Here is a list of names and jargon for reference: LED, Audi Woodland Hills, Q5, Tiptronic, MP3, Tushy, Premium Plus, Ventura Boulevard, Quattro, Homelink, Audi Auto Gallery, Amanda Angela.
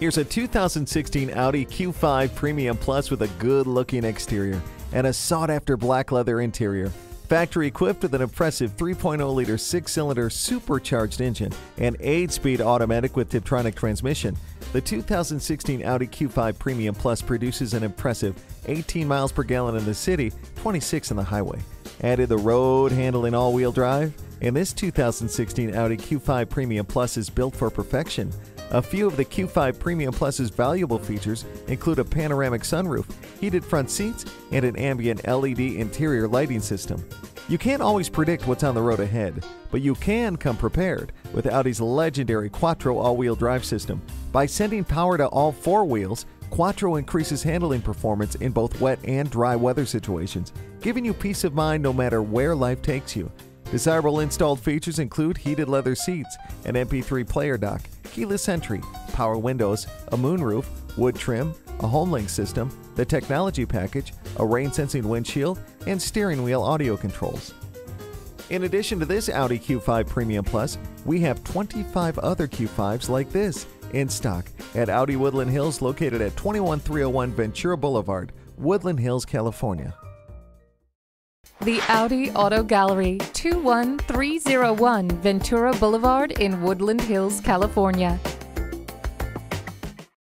Here's a 2016 Audi Q5 Premium Plus with a good-looking exterior and a sought-after black leather interior. Factory equipped with an impressive 3.0-liter six-cylinder supercharged engine and 8-speed automatic with Tiptronic transmission. The 2016 Audi Q5 Premium Plus produces an impressive 18 miles per gallon in the city, 26 on the highway. Added the road handling all-wheel drive, and this 2016 Audi Q5 Premium Plus is built for perfection. A few of the Q5 Premium Plus's valuable features include a panoramic sunroof, heated front seats, and an ambient LED interior lighting system. You can't always predict what's on the road ahead, but you can come prepared with Audi's legendary Quattro all-wheel drive system. By sending power to all four wheels, Quattro increases handling performance in both wet and dry weather situations, giving you peace of mind no matter where life takes you. Desirable installed features include heated leather seats, an MP3 player dock, keyless entry, power windows, a moonroof, wood trim, a Homelink system, the technology package, a rain-sensing windshield, and steering wheel audio controls. In addition to this Audi Q5 Premium Plus, we have 25 other Q5s like this in stock at Audi Woodland Hills, located at 21301 Ventura Boulevard, Woodland Hills, California. The Audi Auto Gallery, 21301 Ventura Boulevard in Woodland Hills, California.